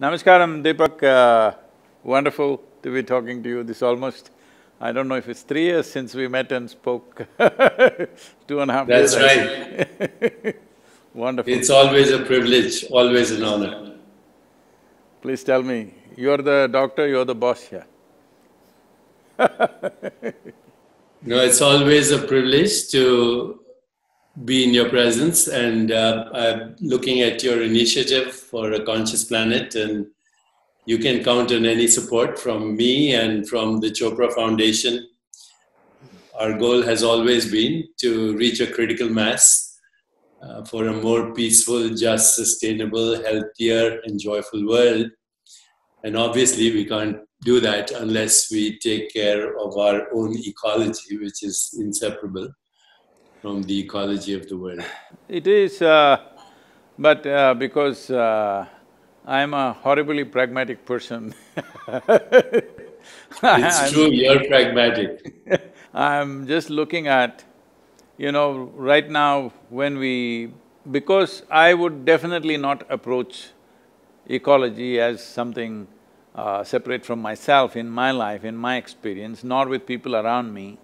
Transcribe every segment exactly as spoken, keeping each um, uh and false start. Namaskaram, Deepak. Uh, wonderful to be talking to you. This almost, I don't know if it's three years since we met and spoke. Two and a half That's years. That's right. Wonderful. It's always a privilege, always an honor. Please tell me, you're the doctor, you're the boss here. No, it's always a privilege to be in your presence, and uh, I'm looking at your initiative for a conscious planet, and you can count on any support from me and from the Chopra Foundation. Our goal has always been to reach a critical mass uh, for a more peaceful, just, sustainable, healthier and joyful world. And obviously we can't do that unless we take care of our own ecology, which is inseparable from the ecology of the world. It is, uh, but uh, because uh, I'm a horribly pragmatic person. It's true, you're pragmatic. I'm just looking at, you know, right now when we… because I would definitely not approach ecology as something uh, separate from myself in my life, in my experience, nor with people around me.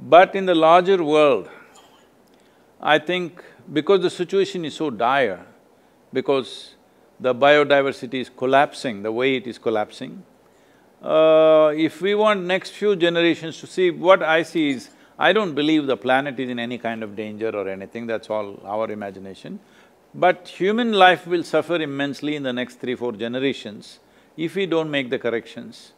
But in the larger world, I think because the situation is so dire, because the biodiversity is collapsing the way it is collapsing, uh, if we want next few generations to see, what I see is, I don't believe the planet is in any kind of danger or anything, that's all our imagination. But human life will suffer immensely in the next three, four generations if we don't make the corrections.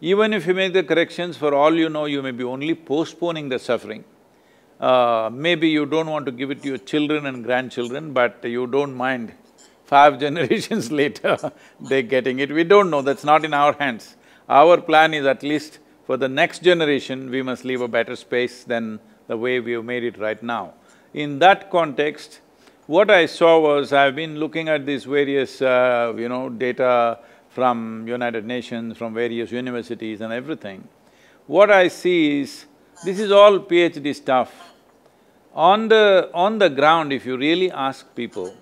Even if you make the corrections, for all you know, you may be only postponing the suffering. Uh, maybe you don't want to give it to your children and grandchildren, but you don't mind five generations later they're getting it. We don't know, that's not in our hands. Our plan is at least for the next generation, we must leave a better space than the way we have made it right now. In that context, what I saw was, I've been looking at these various, uh, you know, data from United Nations, from various universities and everything. What I see is, this is all PhD stuff. On the… on the ground, if you really ask people,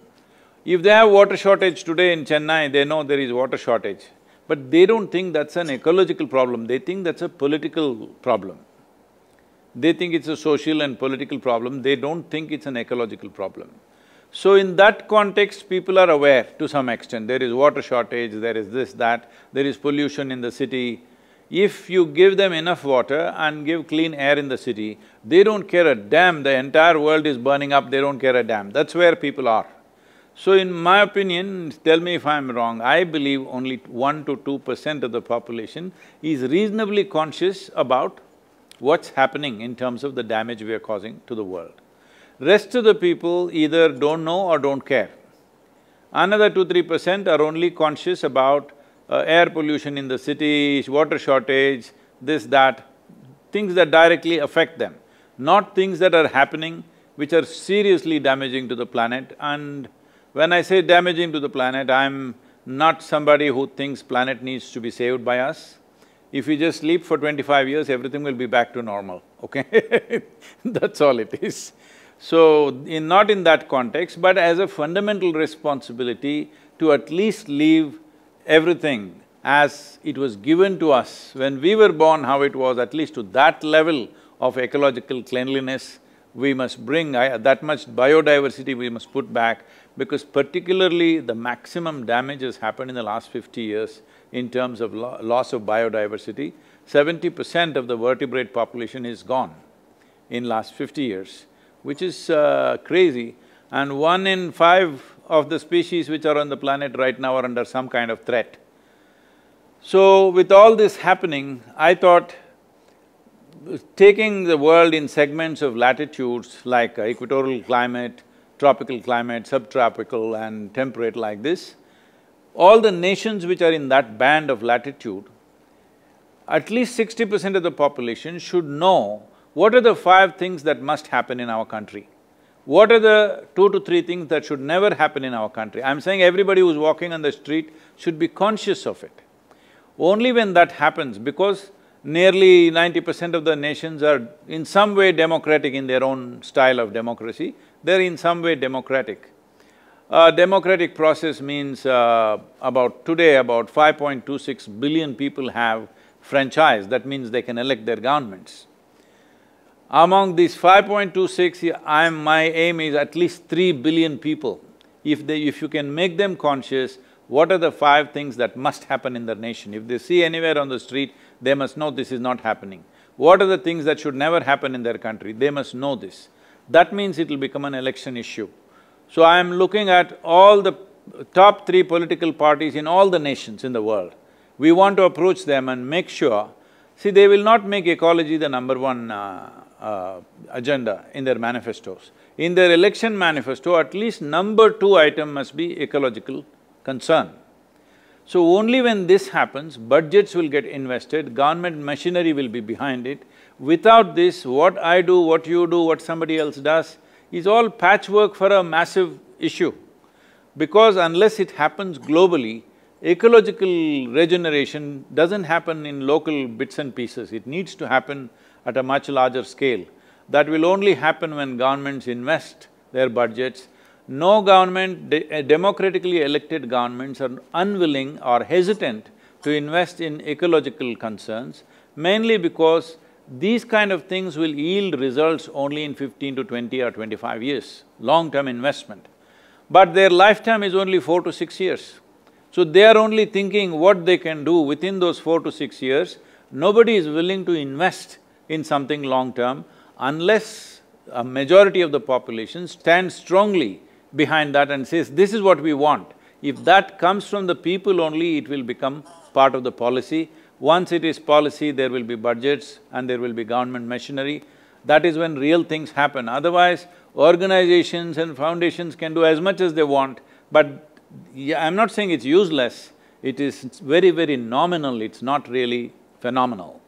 if they have water shortage today in Chennai, they know there is water shortage. But they don't think that's an ecological problem, they think that's a political problem. They think it's a social and political problem, they don't think it's an ecological problem. So in that context, people are aware to some extent. There is water shortage, there is this, that, there is pollution in the city. If you give them enough water and give clean air in the city, they don't care a damn, the entire world is burning up, they don't care a damn. That's where people are. So in my opinion, tell me if I'm wrong, I believe only one to two percent of the population is reasonably conscious about what's happening in terms of the damage we are causing to the world. Rest of the people either don't know or don't care. Another two, three percent are only conscious about uh, air pollution in the city, water shortage, this, that, things that directly affect them, not things that are happening which are seriously damaging to the planet. And when I say damaging to the planet, I'm not somebody who thinks planet needs to be saved by us. If we just sleep for twenty-five years, everything will be back to normal, okay? That's all it is. So, in, not in that context, but as a fundamental responsibility to at least leave everything as it was given to us when we were born, how it was, at least to that level of ecological cleanliness, we must bring I, that much biodiversity we must put back, because particularly the maximum damage has happened in the last fifty years in terms of lo loss of biodiversity. Seventy percent of the vertebrate population is gone in last fifty years, which is uh, crazy, and one in five of the species which are on the planet right now are under some kind of threat. So with all this happening, I thought taking the world in segments of latitudes like equatorial climate, tropical climate, subtropical and temperate like this, all the nations which are in that band of latitude, at least sixty percent of the population should know what are the five things that must happen in our country? What are the two to three things that should never happen in our country? I'm saying everybody who's walking on the street should be conscious of it. Only when that happens, because nearly ninety percent of the nations are in some way democratic in their own style of democracy, they're in some way democratic. Uh, democratic process means uh, about today about five point two six billion people have franchise, that means they can elect their governments. Among these five point two six, I'm… my aim is at least three billion people. If they… if you can make them conscious, what are the five things that must happen in their nation? If they see anywhere on the street, they must know this is not happening. What are the things that should never happen in their country? They must know this. That means it'll become an election issue. So I am looking at all the top three political parties in all the nations in the world. We want to approach them and make sure… see, they will not make ecology the number one uh, uh, agenda in their manifestos. In their election manifesto, at least number two item must be ecological concern. So only when this happens, budgets will get invested, government machinery will be behind it. Without this, what I do, what you do, what somebody else does, is all patchwork for a massive issue. Because unless it happens globally, ecological regeneration doesn't happen in local bits and pieces. It needs to happen at a much larger scale. That will only happen when governments invest their budgets. No government… de- democratically elected governments are unwilling or hesitant to invest in ecological concerns, mainly because these kind of things will yield results only in fifteen to twenty or twenty-five years, long-term investment. But their lifetime is only four to six years. So they are only thinking what they can do within those four to six years. Nobody is willing to invest in something long-term unless a majority of the population stands strongly behind that and says, this is what we want. If that comes from the people only, it will become part of the policy. Once it is policy, there will be budgets and there will be government machinery. That is when real things happen. Otherwise, organizations and foundations can do as much as they want, but I'm not saying it's useless. It is very, very nominal, it's not really phenomenal.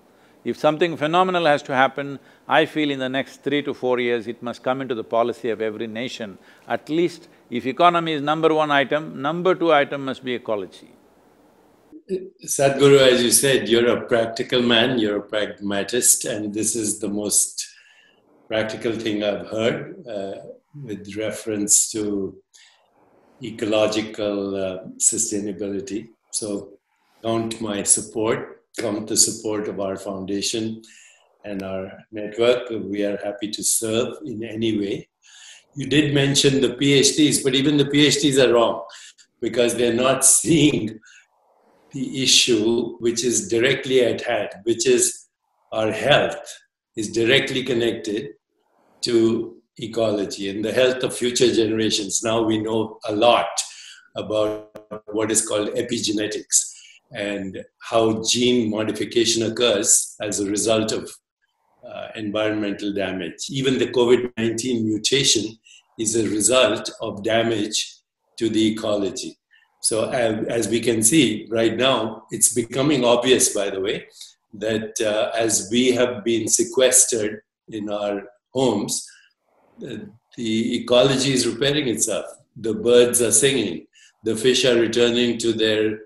If something phenomenal has to happen, I feel in the next three to four years, it must come into the policy of every nation. At least if economy is number one item, number two item must be ecology. Sadhguru, as you said, you're a practical man, you're a pragmatist, and this is the most practical thing I've heard uh, with reference to ecological uh, sustainability. So count my support, count the support of our foundation and our network. We are happy to serve in any way. You did mention the PhDs, but even the PhDs are wrong because they're not seeing the issue which is directly at hand, which is our health is directly connected to ecology and the health of future generations. Now we know a lot about what is called epigenetics and how gene modification occurs as a result of uh, environmental damage. Even the COVID nineteen mutation is a result of damage to the ecology. So as we can see right now, it's becoming obvious, by the way, that uh, as we have been sequestered in our homes, uh, the ecology is repairing itself. The birds are singing. The fish are returning to their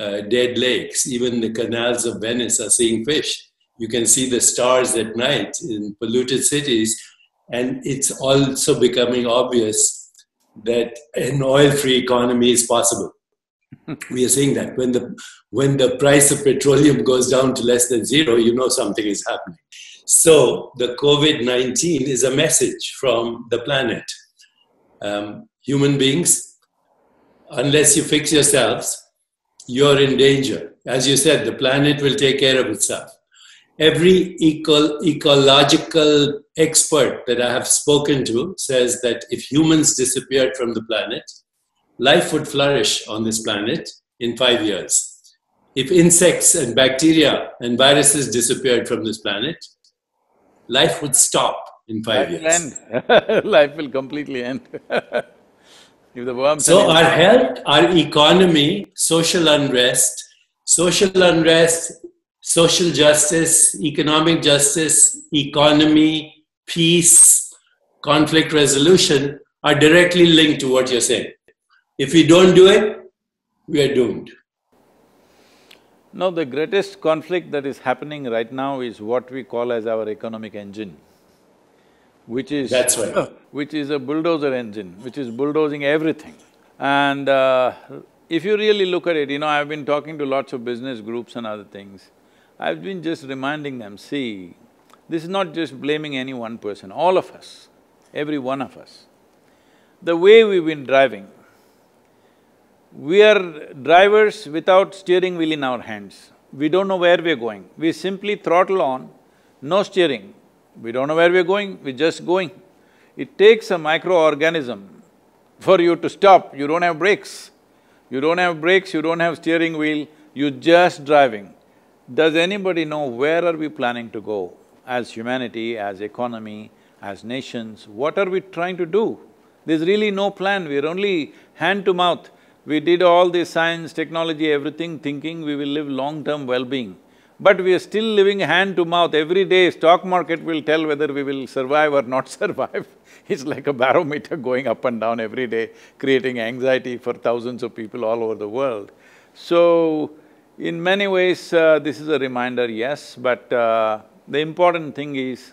uh, dead lakes. Even the canals of Venice are seeing fish. You can see the stars at night in polluted cities. And it's also becoming obvious that an oil-free economy is possible. We are seeing that when the when the price of petroleum goes down to less than zero, you know something is happening. So the COVID nineteen is a message from the planet. Um, human beings, unless you fix yourselves, you're in danger. As you said, the planet will take care of itself. Every eco ecological expert that I have spoken to says that if humans disappeared from the planet, life would flourish on this planet in five years. If insects and bacteria and viruses disappeared from this planet, life would stop in five life years. Will end. Life will completely end. If the worms so our health, our economy, social unrest, social unrest, social justice, economic justice, economy, peace, conflict resolution are directly linked to what you're saying. If we don't do it, we are doomed. No, the greatest conflict that is happening right now is what we call as our economic engine, which is… That's right. Which is a bulldozer engine, which is bulldozing everything. And uh, if you really look at it, you know, I've been talking to lots of business groups and other things. I've been just reminding them, see, this is not just blaming any one person, all of us, every one of us. The way we've been driving, we are drivers without steering wheel in our hands. We don't know where we're going. We simply throttle on, no steering. We don't know where we're going, we're just going. It takes a microorganism for you to stop. You don't have brakes. You don't have brakes, you don't have steering wheel, you're just driving. Does anybody know where are we planning to go? As humanity, as economy, as nations, what are we trying to do? There's really no plan, we're only hand to mouth. We did all this science, technology, everything, thinking we will live long-term well-being. But we are still living hand to mouth. Every day stock market will tell whether we will survive or not survive. It's like a barometer going up and down every day, creating anxiety for thousands of people all over the world. So, in many ways, uh, this is a reminder, yes, but uh, the important thing is,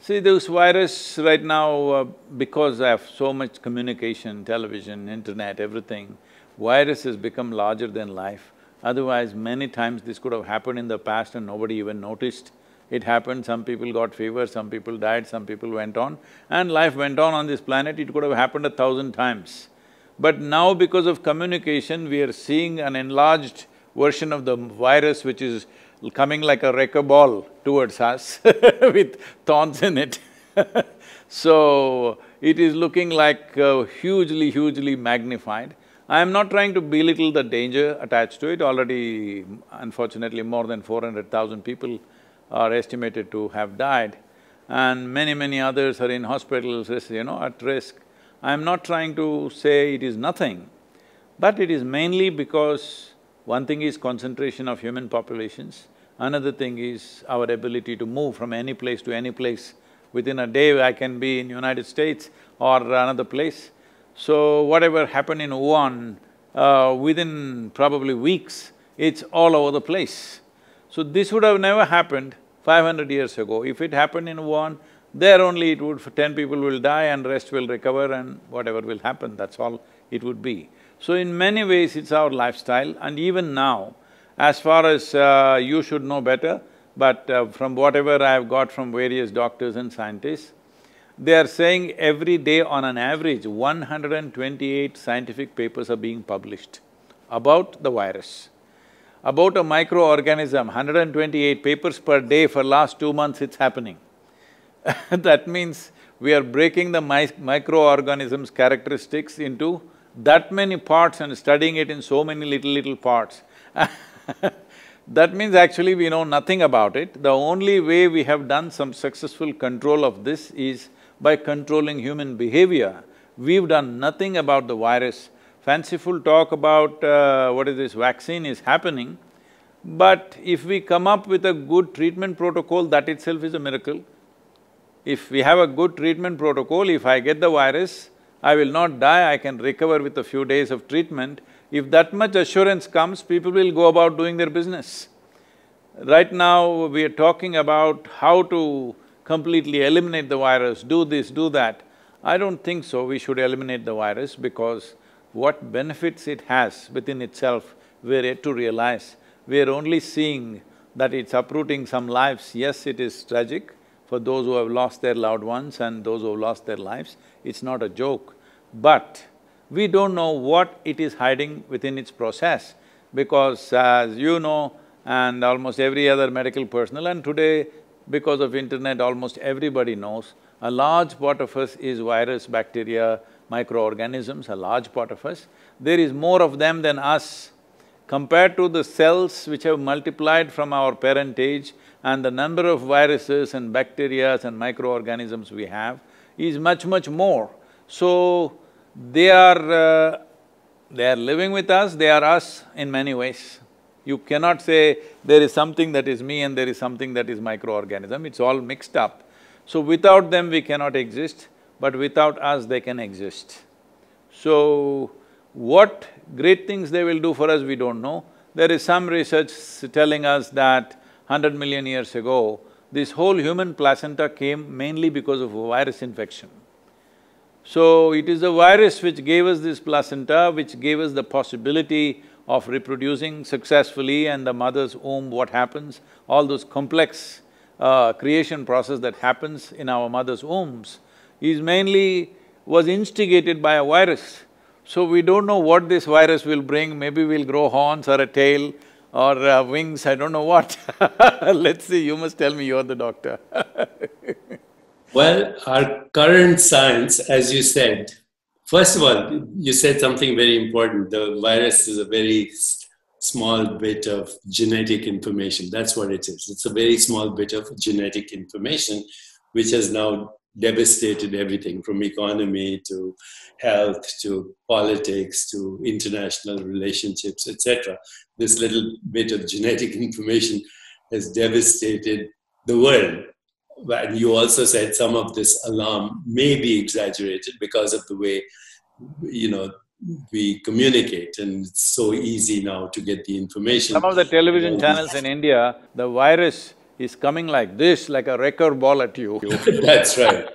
see, this virus right now, uh, because I have so much communication, television, internet, everything, virus has become larger than life. Otherwise, many times this could have happened in the past and nobody even noticed. It happened, some people got fever, some people died, some people went on, and life went on on this planet, it could have happened a thousand times. But now because of communication, we are seeing an enlarged version of the virus which is coming like a wrecker ball towards us with thorns in it. So, it is looking like uh, hugely, hugely magnified. I am not trying to belittle the danger attached to it. Already, unfortunately, more than four hundred thousand people are estimated to have died, and many, many others are in hospitals, you know, at risk. I am not trying to say it is nothing, but it is mainly because one thing is concentration of human populations, another thing is our ability to move from any place to any place. Within a day, I can be in United States or another place. So, whatever happened in Wuhan, uh, within probably weeks, it's all over the place. So, this would have never happened five hundred years ago. If it happened in Wuhan, there only it would… ten people will die and rest will recover and whatever will happen, that's all it would be. So, in many ways, it's our lifestyle, and even now, as far as uh, you should know better, but uh, from whatever I've got from various doctors and scientists, they are saying every day on an average, one hundred twenty-eight scientific papers are being published about the virus. About a microorganism, one hundred twenty-eight papers per day for last two months it's happening. That means we are breaking the mi microorganism's characteristics into that many parts and studying it in so many little, little parts. That means actually we know nothing about it. The only way we have done some successful control of this is by controlling human behavior. We've done nothing about the virus. Fanciful talk about uh, what is this vaccine is happening, but if we come up with a good treatment protocol, that itself is a miracle. If we have a good treatment protocol, if I get the virus, I will not die, I can recover with a few days of treatment. If that much assurance comes, people will go about doing their business. Right now, we are talking about how to completely eliminate the virus, do this, do that. I don't think so, we should eliminate the virus because what benefits it has within itself, we're yet to realize. We're only seeing that it's uprooting some lives. Yes, it is tragic for those who have lost their loved ones and those who have lost their lives. It's not a joke, but we don't know what it is hiding within its process because as you know, and almost every other medical personnel, and today because of internet almost everybody knows, a large part of us is virus, bacteria, microorganisms, a large part of us. There is more of them than us. Compared to the cells which have multiplied from our parentage and the number of viruses and bacteria and microorganisms we have is much, much more. So, they are… Uh, they are living with us, they are us in many ways. You cannot say, there is something that is me and there is something that is microorganism, it's all mixed up. So, without them we cannot exist, but without us they can exist. So, what great things they will do for us, we don't know. There is some research telling us that hundred million years ago, this whole human placenta came mainly because of a virus infection. So it is the virus which gave us this placenta, which gave us the possibility of reproducing successfully, and the mother's womb, what happens, all those complex uh, creation process that happens in our mother's wombs is mainly was instigated by a virus. So we don't know what this virus will bring, maybe we'll grow horns or a tail or uh, wings, I don't know what. Let's see, you must tell me, you're the doctor. Well, our current science, as you said, first of all, you said something very important. The virus is a very small bit of genetic information. That's what it is. It's a very small bit of genetic information which has now devastated everything from economy to health to politics to international relationships, et cetera. This little bit of genetic information has devastated the world. And you also said some of this alarm may be exaggerated because of the way, you know, we communicate, and it's so easy now to get the information. Some of the television channels in India, the virus is coming like this, like a wrecker ball at you. That's right.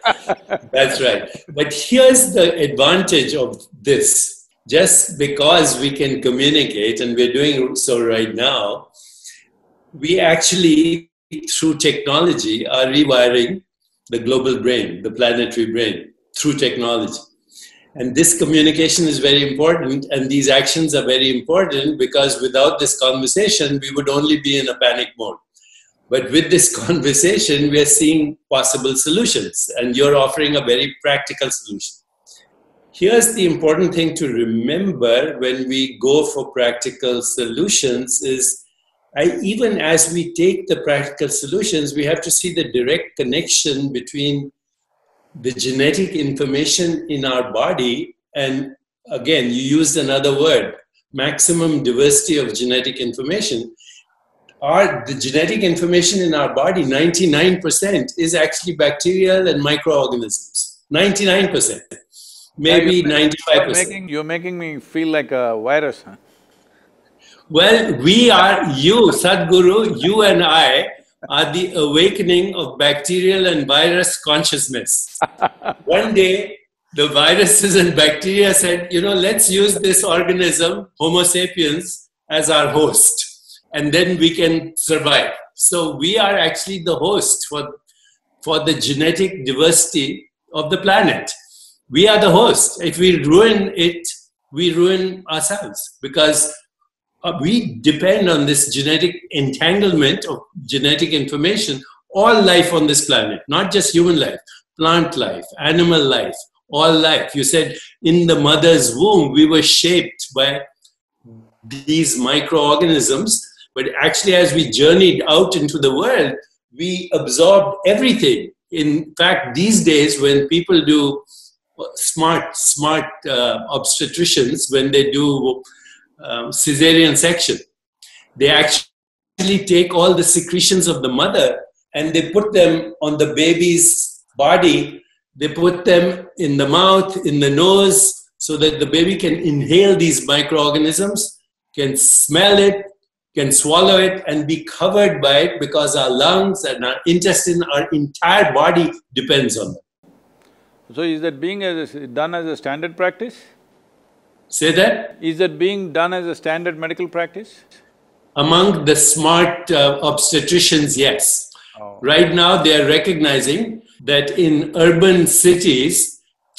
That's right. But here's the advantage of this. Just because we can communicate, and we're doing so right now, we actually, through technology, are rewiring the global brain, the planetary brain, through technology. And this communication is very important, and these actions are very important, because without this conversation, we would only be in a panic mode. But with this conversation, we are seeing possible solutions, and you're offering a very practical solution. Here's the important thing to remember when we go for practical solutions is, I, even as we take the practical solutions, we have to see the direct connection between the genetic information in our body and, again, you used another word, maximum diversity of genetic information. Our, the genetic information in our body, ninety-nine percent, is actually bacterial and microorganisms, ninety-nine percent, maybe ninety-five percent. You're making me feel like a virus, huh? Well, we are, you, Sadhguru, you and I are the awakening of bacterial and virus consciousness. One day, the viruses and bacteria said, you know, let's use this organism, Homo sapiens, as our host, and then we can survive. So we are actually the host for, for the genetic diversity of the planet. We are the host. If we ruin it, we ruin ourselves, because we depend on this genetic entanglement of genetic information, all life on this planet, not just human life, plant life, animal life, all life. You said in the mother's womb, we were shaped by these microorganisms, but actually as we journeyed out into the world, we absorbed everything. In fact, these days when people do smart, smart uh, obstetricians, when they do Um, cesarean section, they actually take all the secretions of the mother and they put them on the baby's body. They put them in the mouth, in the nose, so that the baby can inhale these microorganisms, can smell it, can swallow it, and be covered by it, because our lungs and our intestine, our entire body depends on them. So is that being as a, done as a standard practice? Say that? Is that being done as a standard medical practice? Among the smart uh, obstetricians, yes. Oh. Right now, they are recognizing that in urban cities,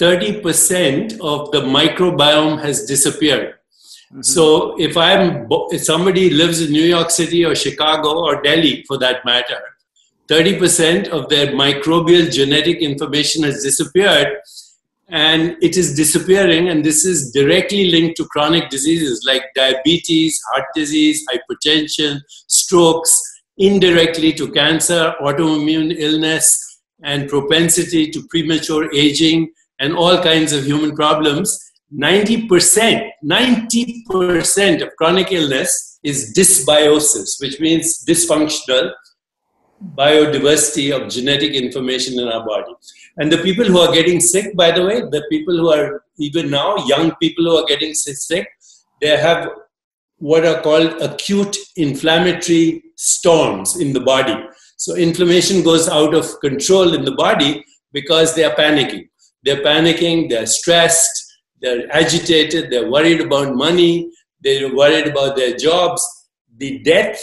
thirty percent of the microbiome has disappeared. Mm-hmm. So if I'm, if somebody lives in New York City or Chicago or Delhi, for that matter, thirty percent of their microbial genetic information has disappeared. And it is disappearing, and this is directly linked to chronic diseases like diabetes, heart disease, hypertension, strokes, indirectly to cancer, autoimmune illness, and propensity to premature aging, and all kinds of human problems. ninety percent, ninety percent of chronic illness is dysbiosis, which means dysfunctional biodiversity of genetic information in our body. And the people who are getting sick, by the way, the people who are even now, young people who are getting sick, they have what are called acute inflammatory storms in the body. So inflammation goes out of control in the body because they are panicking. They're panicking, they're stressed, they're agitated, they're worried about money, they're worried about their jobs, the death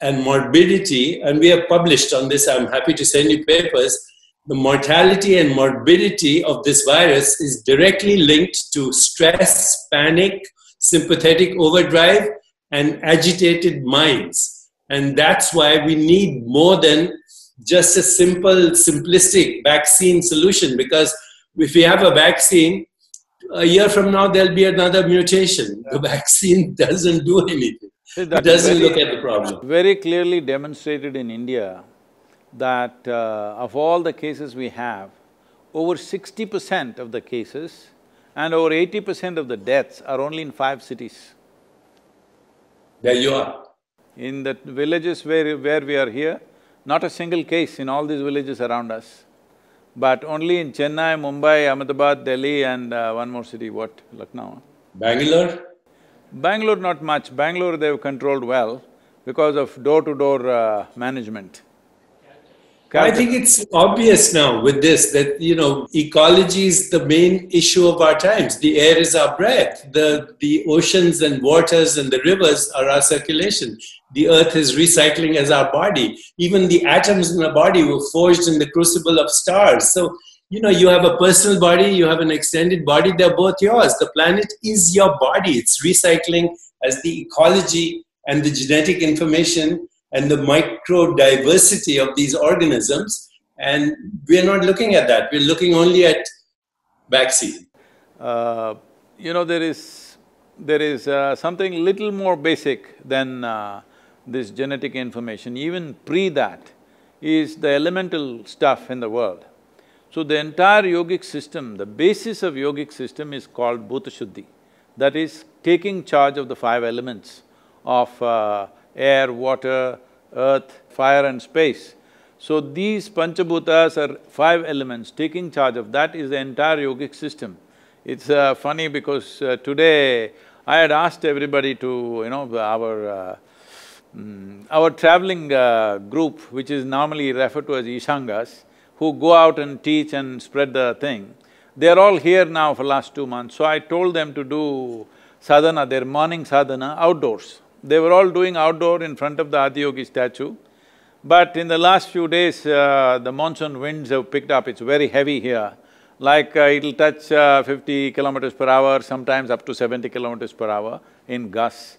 and morbidity, and we have published on this, I'm happy to send you papers, the mortality and morbidity of this virus is directly linked to stress, panic, sympathetic overdrive, and agitated minds. And that's why we need more than just a simple, simplistic vaccine solution, because if we have a vaccine, a year from now, there'll be another mutation. The vaccine doesn't do anything. It doesn't look at the problem. Very clearly demonstrated in India that uh, of all the cases we have, over sixty percent of the cases and over eighty percent of the deaths are only in five cities. There you are. In the villages where, where we are here, not a single case in all these villages around us. But only in Chennai, Mumbai, Ahmedabad, Delhi and uh, one more city, what, Lucknow? Bangalore? Bangalore not much. Bangalore they've controlled well because of door-to-door uh, management. I think it's obvious now with this that, you know, ecology is the main issue of our times. The air is our breath. The, the oceans and waters and the rivers are our circulation. The earth is recycling as our body. Even the atoms in our body were forged in the crucible of stars. So, you know, you have a personal body, you have an extended body, they're both yours. The planet is your body. It's recycling as the ecology and the genetic information and the microdiversity of these organisms, and we're not looking at that, we're looking only at vaccine. Uh, you know, there is, there is uh, something little more basic than uh, this genetic information, even pre that, is the elemental stuff in the world. So the entire yogic system, the basis of yogic system is called Bhutashuddhi, that is taking charge of the five elements of uh, air, water, earth, fire and space. So these Panchabhutas are five elements, taking charge of that is the entire yogic system. It's uh, funny because uh, today I had asked everybody to, you know, our… Uh, mm, our traveling uh, group, which is normally referred to as Ishangas, who go out and teach and spread the thing, they're all here now for last two months. So I told them to do sadhana, their morning sadhana outdoors. They were all doing outdoor in front of the Adiyogi statue, but in the last few days, uh, the monsoon winds have picked up, it's very heavy here. Like uh, it'll touch uh, fifty kilometers per hour, sometimes up to seventy kilometers per hour in gusts.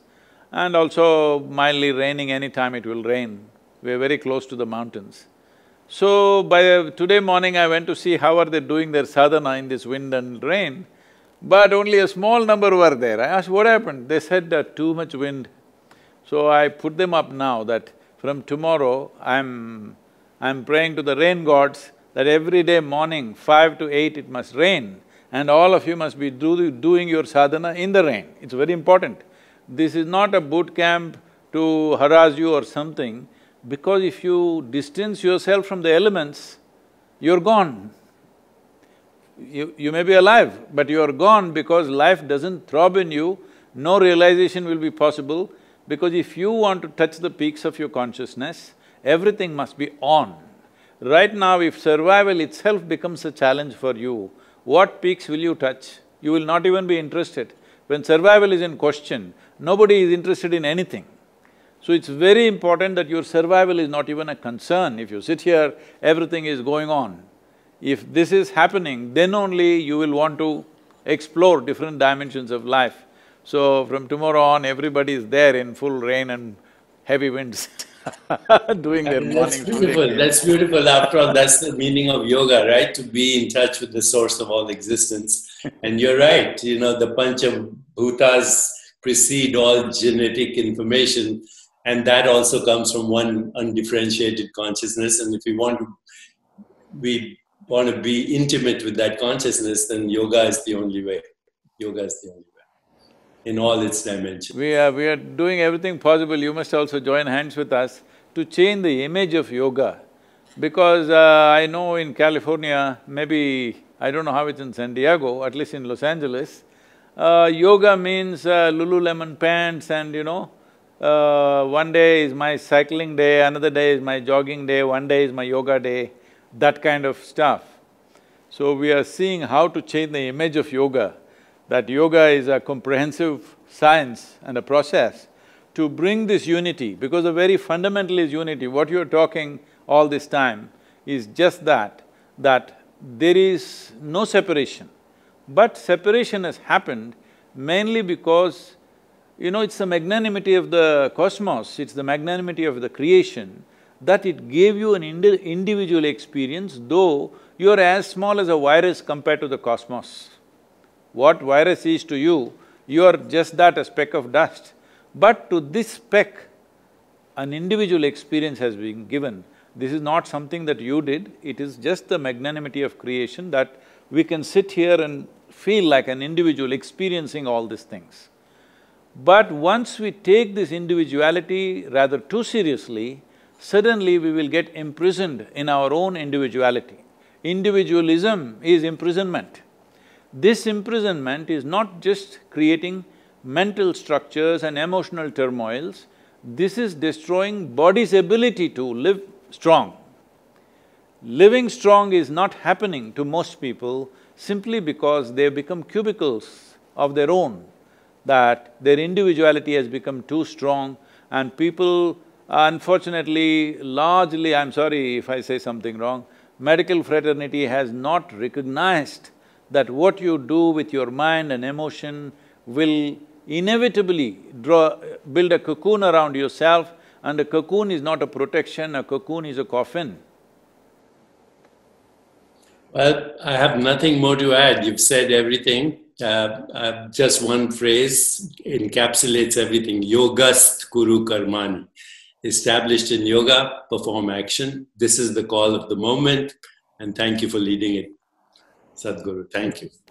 And also mildly raining, anytime it will rain. We're very close to the mountains. So by uh, today morning I went to see how are they doing their sadhana in this wind and rain, but only a small number were there. I asked, what happened? They said, uh, too much wind. So I put them up now that from tomorrow, I'm… I'm praying to the rain gods that every day morning, five to eight it must rain and all of you must be do, doing your sadhana in the rain. It's very important. This is not a boot camp to harass you or something, because if you distance yourself from the elements, you're gone. You, you may be alive, but you're gone because life doesn't throb in you, no realization will be possible. Because if you want to touch the peaks of your consciousness, everything must be on. Right now, if survival itself becomes a challenge for you, what peaks will you touch? You will not even be interested. When survival is in question, nobody is interested in anything. So it's very important that your survival is not even a concern. If you sit here, everything is going on. If this is happening, then only you will want to explore different dimensions of life. So from tomorrow on, everybody is there in full rain and heavy winds doing their morning. That's beautiful, that's beautiful. After all, that's the meaning of yoga, right? To be in touch with the source of all existence. And you're right, you know, the Panchabhutas precede all genetic information, and that also comes from one undifferentiated consciousness. And if we want to we want to be intimate with that consciousness, then yoga is the only way. Yoga is the only way. In all its dimensions. We are… we are doing everything possible, you must also join hands with us to change the image of yoga. Because uh, I know in California, maybe… I don't know how it's in San Diego, at least in Los Angeles, uh, yoga means uh, Lululemon pants and, you know, uh, one day is my cycling day, another day is my jogging day, one day is my yoga day, that kind of stuff. So we are seeing how to change the image of yoga, that yoga is a comprehensive science and a process to bring this unity, because the very fundamental is unity. What you're talking all this time is just that, that there is no separation. But separation has happened mainly because, you know, it's the magnanimity of the cosmos, it's the magnanimity of the creation, that it gave you an indi individual experience, though you're as small as a virus compared to the cosmos. What virus is to you, you're just that, a speck of dust. But to this speck, an individual experience has been given. This is not something that you did, it is just the magnanimity of creation that we can sit here and feel like an individual experiencing all these things. But once we take this individuality rather too seriously, suddenly we will get imprisoned in our own individuality. Individualism is imprisonment. This imprisonment is not just creating mental structures and emotional turmoils, this is destroying body's ability to live strong. Living strong is not happening to most people simply because they become cubicles of their own, that their individuality has become too strong, and people unfortunately, largely, I'm sorry if I say something wrong, medical fraternity has not recognized that what you do with your mind and emotion will inevitably draw… build a cocoon around yourself, and a cocoon is not a protection, a cocoon is a coffin. Well, I have nothing more to add. You've said everything. Uh, uh, just one phrase encapsulates everything. Yogast Kuru Karmani. Established in yoga, perform action. This is the call of the moment, and thank you for leading it, Sadhguru. Thank you.